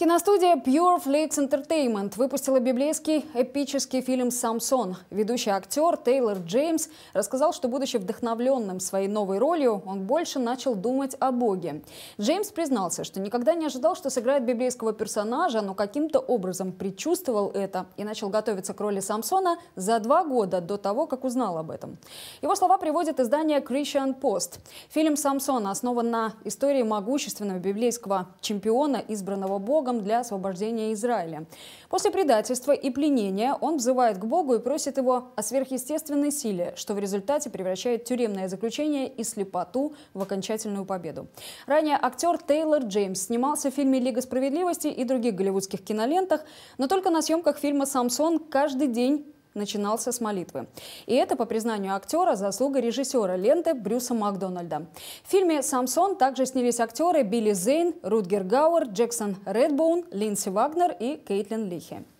Киностудия Pure Flix Entertainment выпустила библейский эпический фильм «Самсон». Ведущий актер Тейлор Джеймс рассказал, что, будучи вдохновленным своей новой ролью, он больше начал думать о Боге. Джеймс признался, что никогда не ожидал, что сыграет библейского персонажа, но каким-то образом предчувствовал это и начал готовиться к роли Самсона за 2 года до того, как узнал об этом. Его слова приводит издание Christian Post. Фильм «Самсон» основан на истории могущественного библейского чемпиона, избранного Богом для освобождения Израиля. После предательства и пленения он взывает к Богу и просит его о сверхъестественной силе, что в результате превращает тюремное заключение и слепоту в окончательную победу. Ранее актер Тейлор Джеймс снимался в фильме «Лига справедливости» и других голливудских кинолентах, но только на съемках фильма «Самсон» каждый день начинался с молитвы. И это, по признанию актера, заслуга режиссера ленты Брюса Макдональда. В фильме «Самсон» также снялись актеры Билли Зейн, Рутгер Гауэр, Джексон Редбоун, Линдси Вагнер и Кейтлин Лихи.